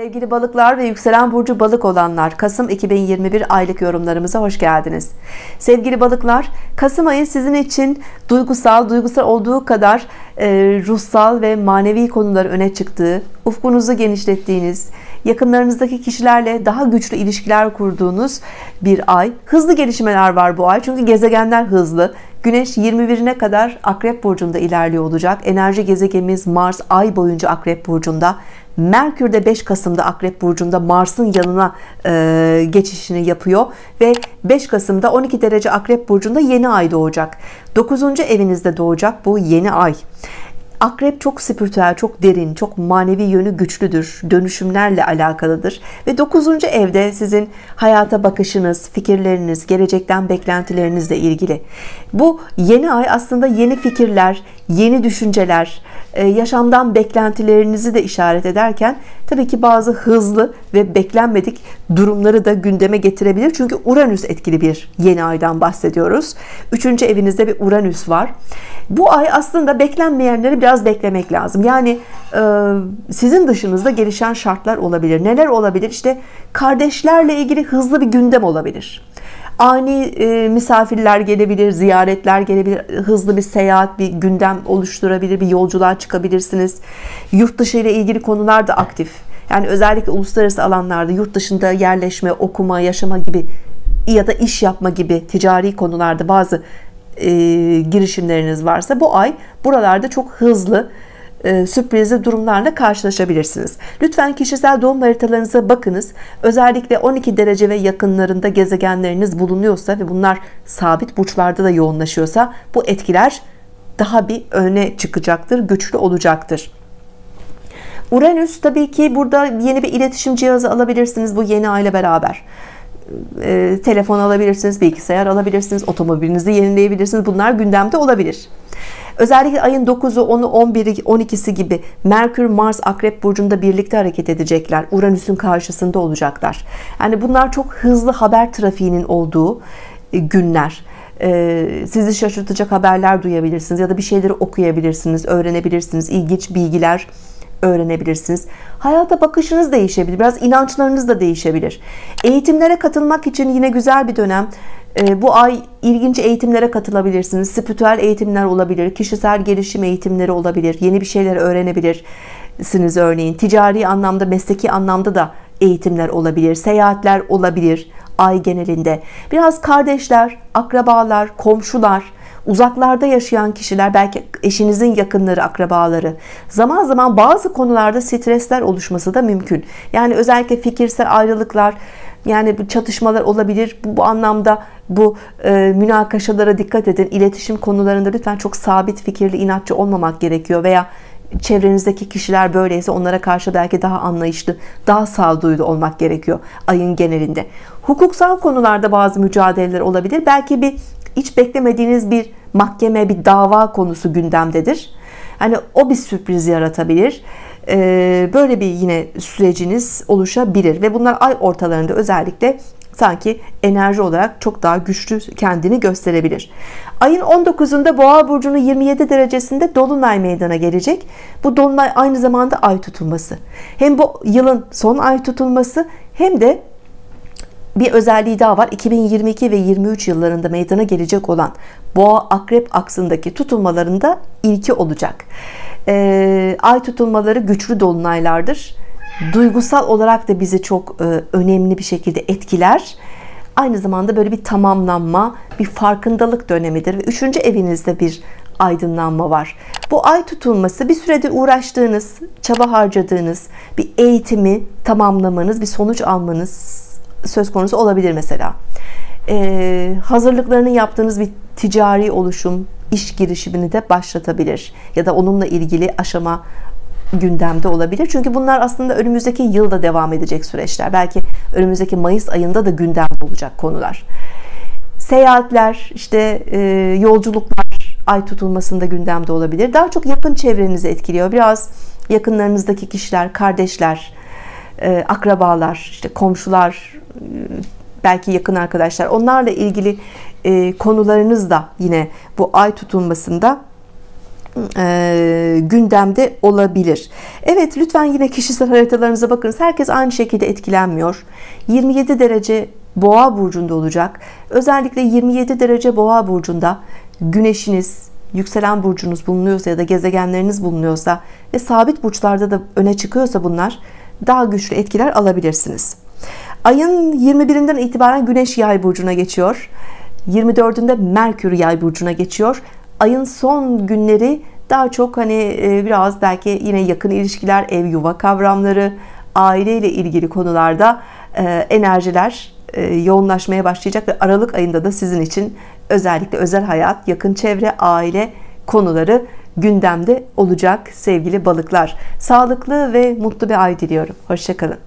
Sevgili balıklar ve yükselen burcu balık olanlar, Kasım 2021 aylık yorumlarımıza hoş geldiniz. Sevgili balıklar, Kasım ayı sizin için duygusal olduğu kadar ruhsal ve manevi konular öne çıktığı, ufkunuzu genişlettiğiniz, yakınlarınızdaki kişilerle daha güçlü ilişkiler kurduğunuz bir ay. Hızlı gelişmeler var bu ay çünkü gezegenler hızlı. Güneş 21'ine kadar Akrep burcunda ilerliyor olacak. Enerji gezegenimiz Mars ay boyunca Akrep burcunda. Merkür de 5 Kasım'da Akrep burcunda Mars'ın yanına geçişini yapıyor ve 5 Kasım'da 12 derece Akrep burcunda yeni ay doğacak. 9. evinizde doğacak bu yeni ay. Akrep çok spiritüel, çok derin, çok manevi yönü güçlüdür. Dönüşümlerle alakalıdır. Ve 9. evde sizin hayata bakışınız, fikirleriniz, gelecekten beklentilerinizle ilgili. Bu yeni ay aslında yeni fikirler, yeni düşünceler, yaşamdan beklentilerinizi de işaret ederken tabii ki bazı hızlı ve beklenmedik durumları da gündeme getirebilir. Çünkü Uranüs etkili bir yeni aydan bahsediyoruz. 3. evinizde bir Uranüs var. Bu ay aslında beklenmeyenleri biraz beklemek lazım. Yani sizin dışınızda gelişen şartlar olabilir. Neler olabilir? İşte kardeşlerle ilgili hızlı bir gündem olabilir. Ani misafirler gelebilir, ziyaretler gelebilir, hızlı bir seyahat, bir gündem oluşturabilir, bir yolculuğa çıkabilirsiniz. Yurt dışı ile ilgili konular da aktif. Yani özellikle uluslararası alanlarda yurt dışında yerleşme, okuma, yaşama gibi ya da iş yapma gibi ticari konularda bazı girişimleriniz varsa bu ay buralarda çok hızlı, sürprizli durumlarla karşılaşabilirsiniz. Lütfen kişisel doğum haritalarınıza bakınız. Özellikle 12 derece ve yakınlarında gezegenleriniz bulunuyorsa ve bunlar sabit burçlarda da yoğunlaşıyorsa bu etkiler daha bir öne çıkacaktır, güçlü olacaktır. Uranüs tabii ki burada yeni bir iletişim cihazı alabilirsiniz bu yeni ay ile beraber. Telefon alabilirsiniz, bilgisayar alabilirsiniz, otomobilinizi yenileyebilirsiniz. Bunlar gündemde olabilir. Özellikle ayın 9'u, 10'u, 11'i, 12'si gibi Merkür, Mars, Akrep burcunda birlikte hareket edecekler. Uranüs'ün karşısında olacaklar. Yani bunlar çok hızlı haber trafiğinin olduğu günler. Sizi şaşırtacak haberler duyabilirsiniz ya da bir şeyleri okuyabilirsiniz, öğrenebilirsiniz, ilginç bilgiler öğrenebilirsiniz. Hayata bakışınız değişebilir. Biraz inançlarınız da değişebilir. Eğitimlere katılmak için yine güzel bir dönem. Bu ay ilginç eğitimlere katılabilirsiniz. Spiritüel eğitimler olabilir. Kişisel gelişim eğitimleri olabilir. Yeni bir şeyler öğrenebilirsiniz örneğin. Ticari anlamda, mesleki anlamda da eğitimler olabilir. Seyahatler olabilir ay genelinde. Biraz kardeşler, akrabalar, komşular, uzaklarda yaşayan kişiler, belki eşinizin yakınları, akrabaları, zaman zaman bazı konularda stresler oluşması da mümkün. Yani özellikle fikirsel ayrılıklar, yani bu çatışmalar olabilir. Bu anlamda bu münakaşalara dikkat edin. İletişim konularında lütfen çok sabit fikirli, inatçı olmamak gerekiyor veya çevrenizdeki kişiler böyleyse onlara karşı belki daha anlayışlı, daha sağduyulu olmak gerekiyor ayın genelinde. Hukuksal konularda bazı mücadeleler olabilir. Belki bir hiç beklemediğiniz bir mahkeme, bir dava konusu gündemdedir. Hani o bir sürpriz yaratabilir. Böyle bir yine süreciniz oluşabilir ve bunlar ay ortalarında özellikle sanki enerji olarak çok daha güçlü kendini gösterebilir. Ayın 19'unda Boğa burcunun 27 derecesinde dolunay meydana gelecek. Bu dolunay aynı zamanda ay tutulması. Hem bu yılın son ay tutulması hem de bir özelliği daha var. 2022 ve 23 yıllarında meydana gelecek olan Boğa Akrep aksındaki tutulmalarında ilki olacak. Ay tutulmaları güçlü dolunaylardır. Duygusal olarak da bizi çok önemli bir şekilde etkiler. Aynı zamanda böyle bir tamamlanma, bir farkındalık dönemidir. Ve 3. evinizde bir aydınlanma var. Bu ay tutulması bir süredir uğraştığınız, çaba harcadığınız, bir eğitimi tamamlamanız, bir sonuç almanız söz konusu olabilir mesela. Hazırlıklarını yaptığınız bir ticari oluşum, iş girişimini de başlatabilir. Ya da onunla ilgili aşama gündemde olabilir. Çünkü bunlar aslında önümüzdeki yılda devam edecek süreçler. Belki önümüzdeki Mayıs ayında da gündemde olacak konular. Seyahatler, işte yolculuklar ay tutulmasında gündemde olabilir. Daha çok yakın çevrenizi etkiliyor. Biraz yakınlarınızdaki kişiler, kardeşler, akrabalar, işte komşular, belki yakın arkadaşlar, onlarla ilgili konularınız da yine bu ay tutulmasında gündemde olabilir. Evet, lütfen yine kişisel haritalarınıza bakınız. Herkes aynı şekilde etkilenmiyor. 27 derece Boğa burcunda olacak. Özellikle 27 derece Boğa burcunda güneşiniz, yükselen burcunuz bulunuyorsa ya da gezegenleriniz bulunuyorsa ve sabit burçlarda da öne çıkıyorsa bunlar, daha güçlü etkiler alabilirsiniz. Ayın 21'inden itibaren Güneş Yay burcuna geçiyor. 24'ünde Merkür Yay burcuna geçiyor. Ayın son günleri daha çok hani biraz belki yine yakın ilişkiler, ev yuva kavramları, aile ile ilgili konularda enerjiler yoğunlaşmaya başlayacak ve Aralık ayında da sizin için özellikle özel hayat, yakın çevre, aile konuları gündemde olacak sevgili balıklar. Sağlıklı ve mutlu bir ay diliyorum. Hoşça kalın.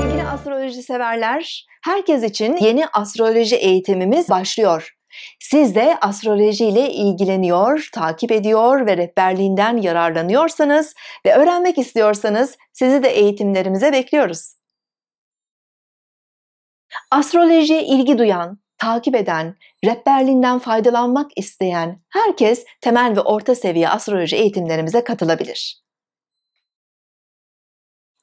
Sevgili astroloji severler, herkes için yeni astroloji eğitimimiz başlıyor. Siz de astroloji ile ilgileniyor, takip ediyor ve rehberliğinden yararlanıyorsanız ve öğrenmek istiyorsanız sizi de eğitimlerimize bekliyoruz. Astrolojiye ilgi duyan, takip eden, rehberliğinden faydalanmak isteyen herkes temel ve orta seviye astroloji eğitimlerimize katılabilir.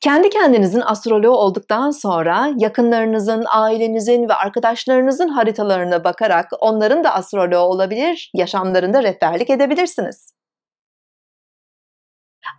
Kendi kendinizin astroloğu olduktan sonra yakınlarınızın, ailenizin ve arkadaşlarınızın haritalarına bakarak onların da astroloğu olabilir, yaşamlarında rehberlik edebilirsiniz.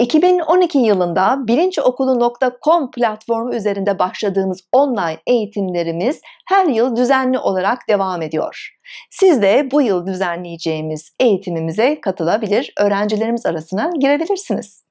2012 yılında bilinciokulu.com platformu üzerinde başladığımız online eğitimlerimiz her yıl düzenli olarak devam ediyor. Siz de bu yıl düzenleyeceğimiz eğitimimize katılabilir, öğrencilerimiz arasına girebilirsiniz.